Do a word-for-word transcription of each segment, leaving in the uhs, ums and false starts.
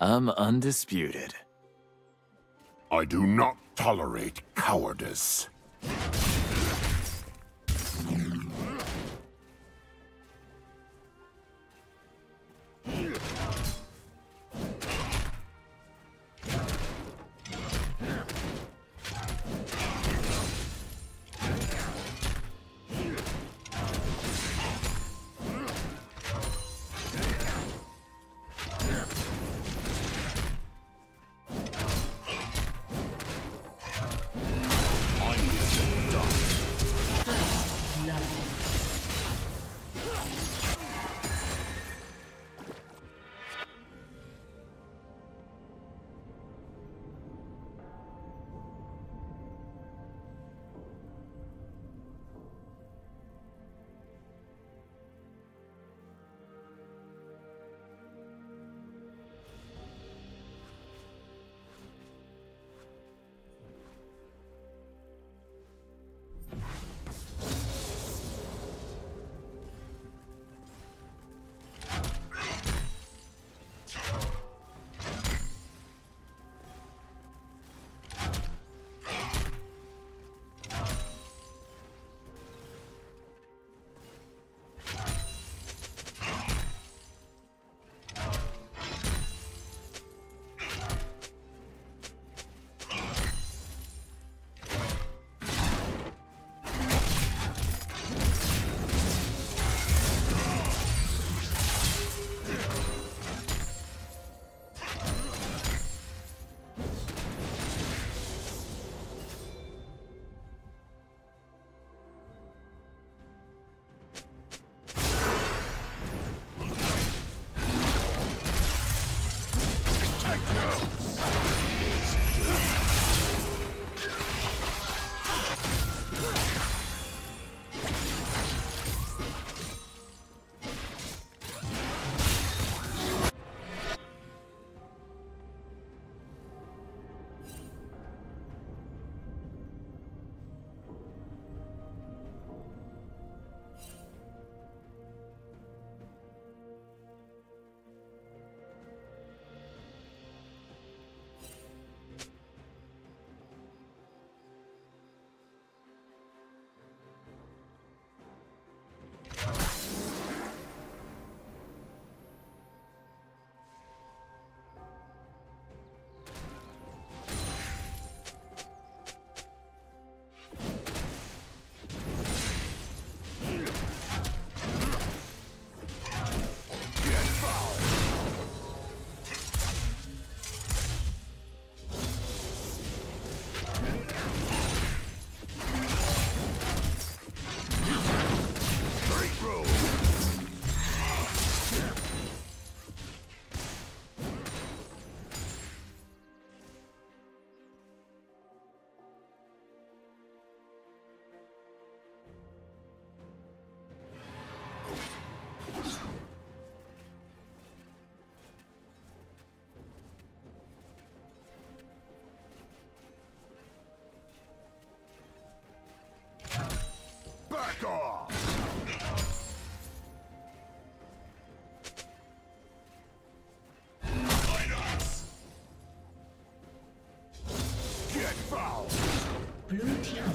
I'm undisputed. I do not tolerate cowardice.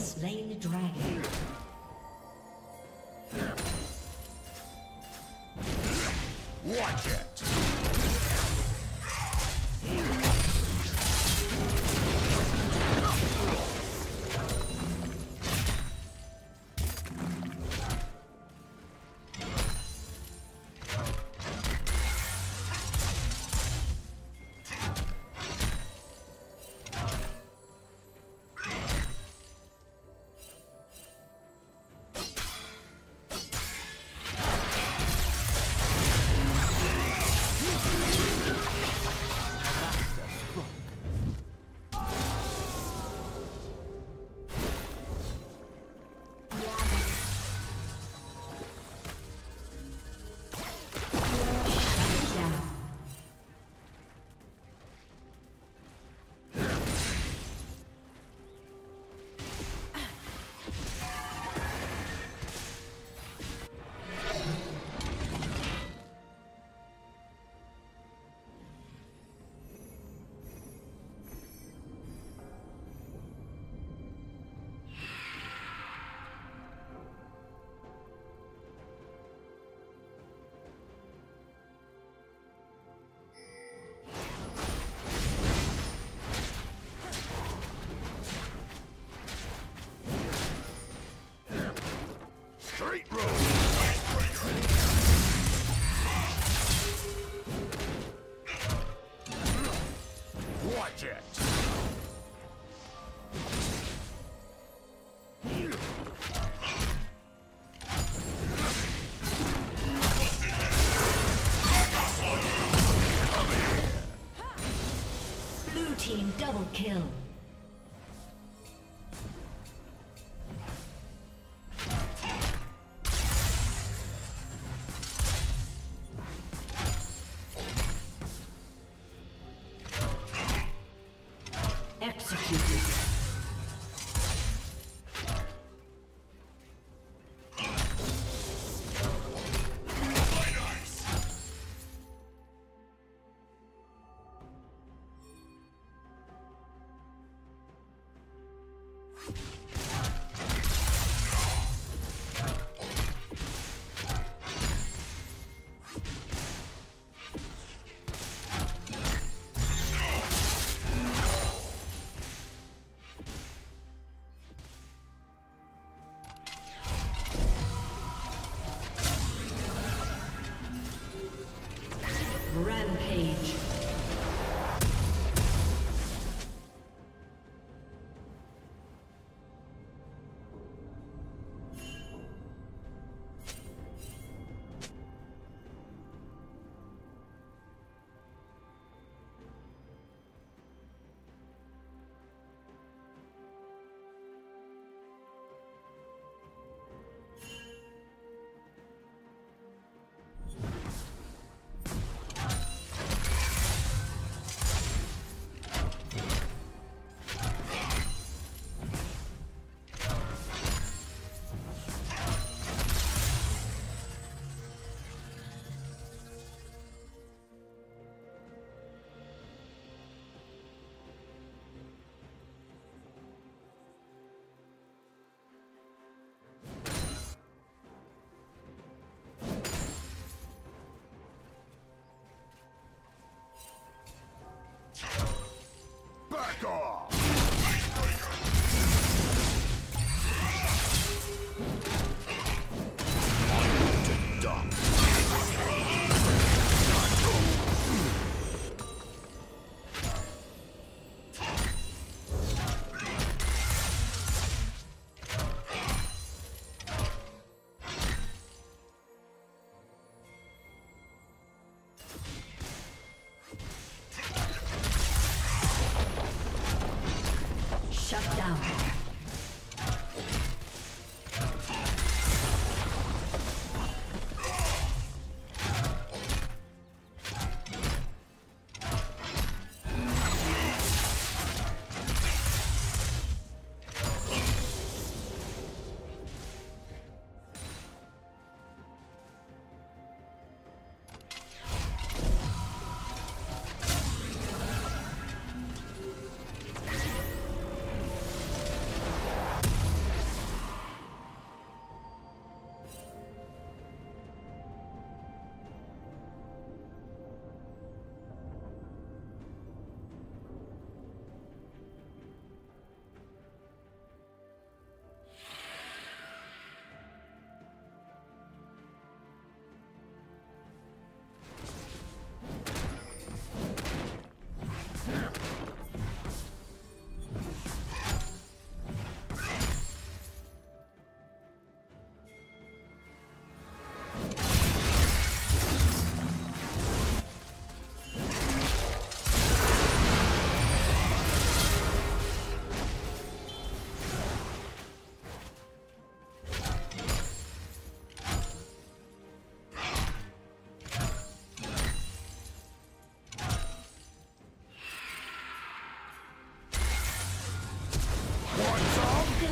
Slain the dragon. Watch it. object. Blue team double kill. Rampage.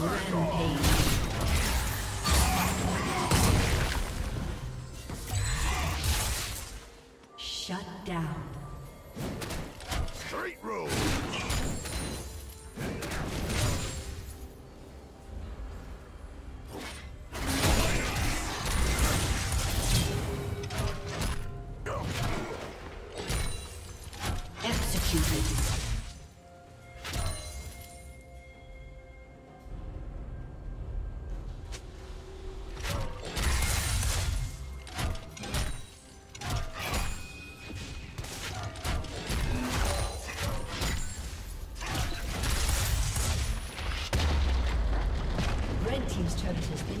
Rampage. Shut down. Straight road. Executed. Red Team's turret has been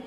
Red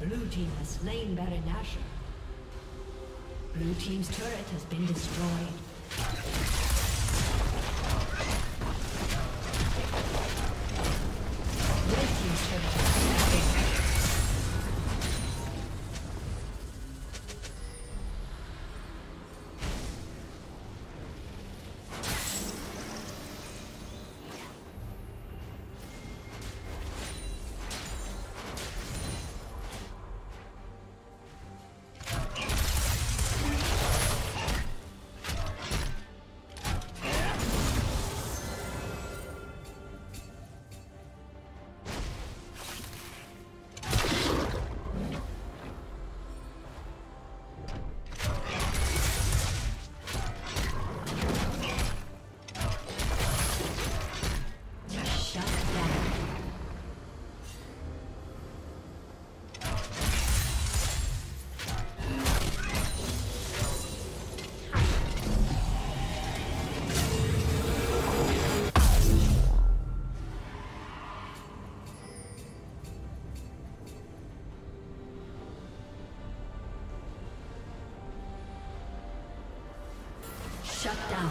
Blue Team has slain Baron Nashor. Blue Team's turret has been destroyed. Shut down.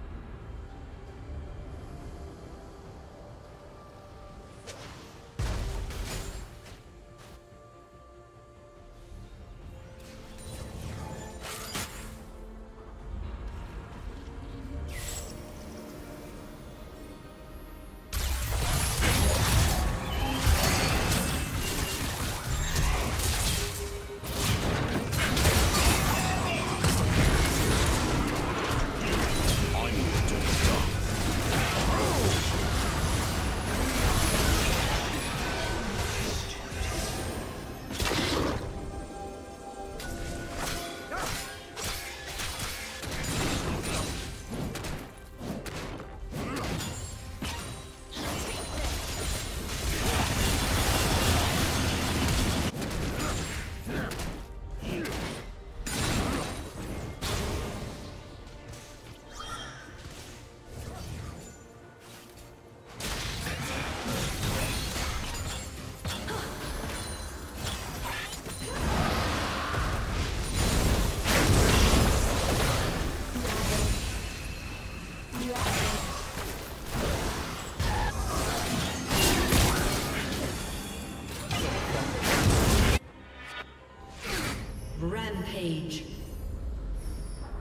Page.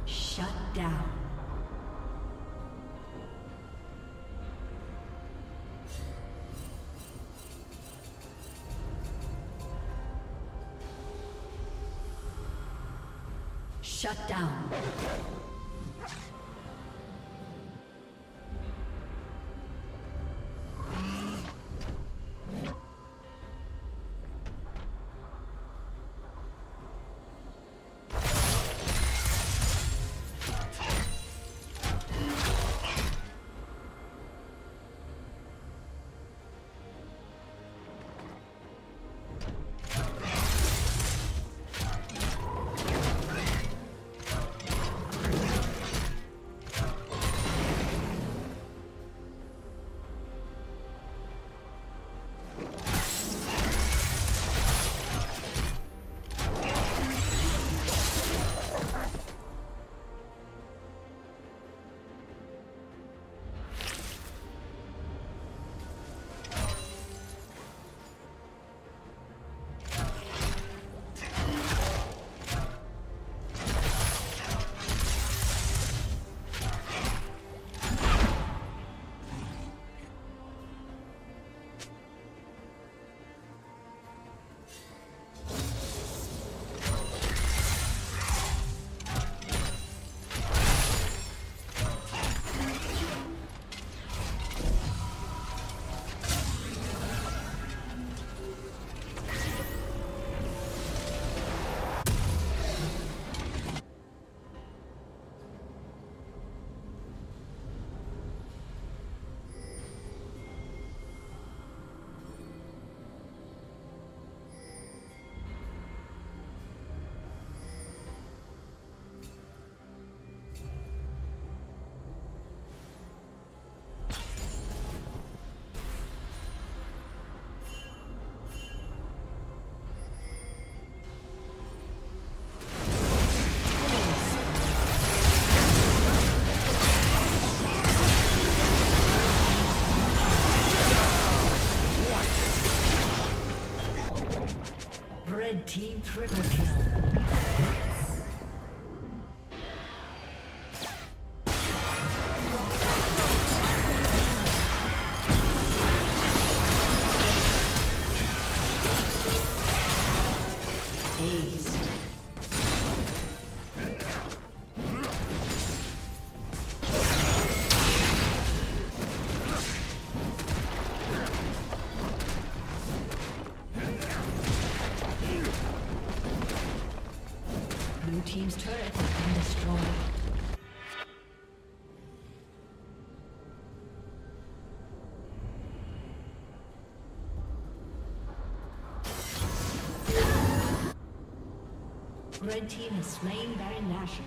Shut down. Shut down. Team triple kill. Team's turret has been destroyed. Red team has slain Baron Nashor.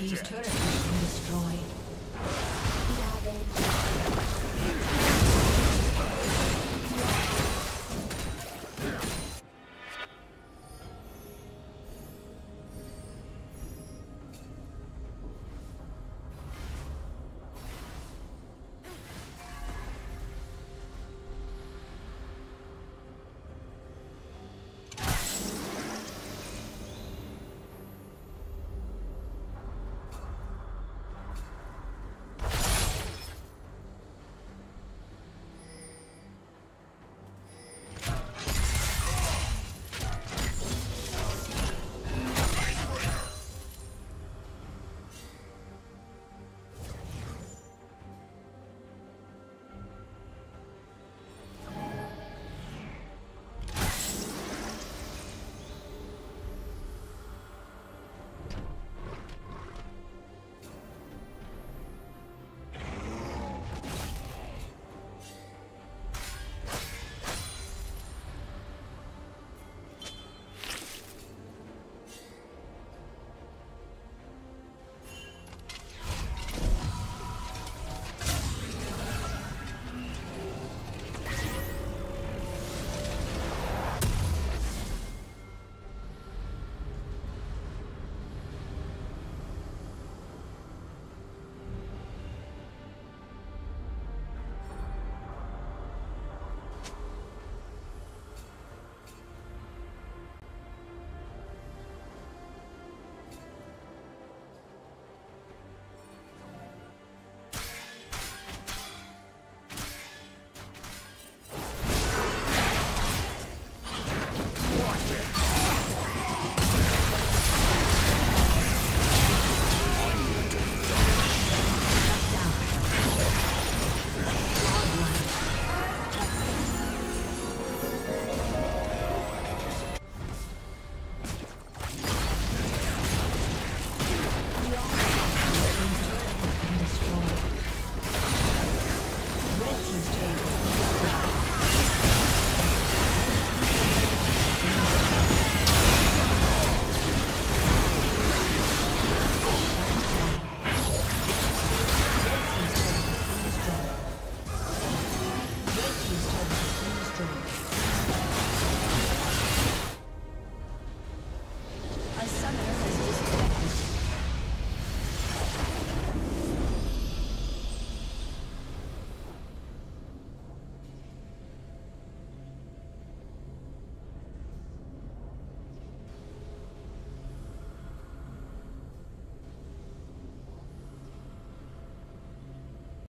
These turrets have been destroyed.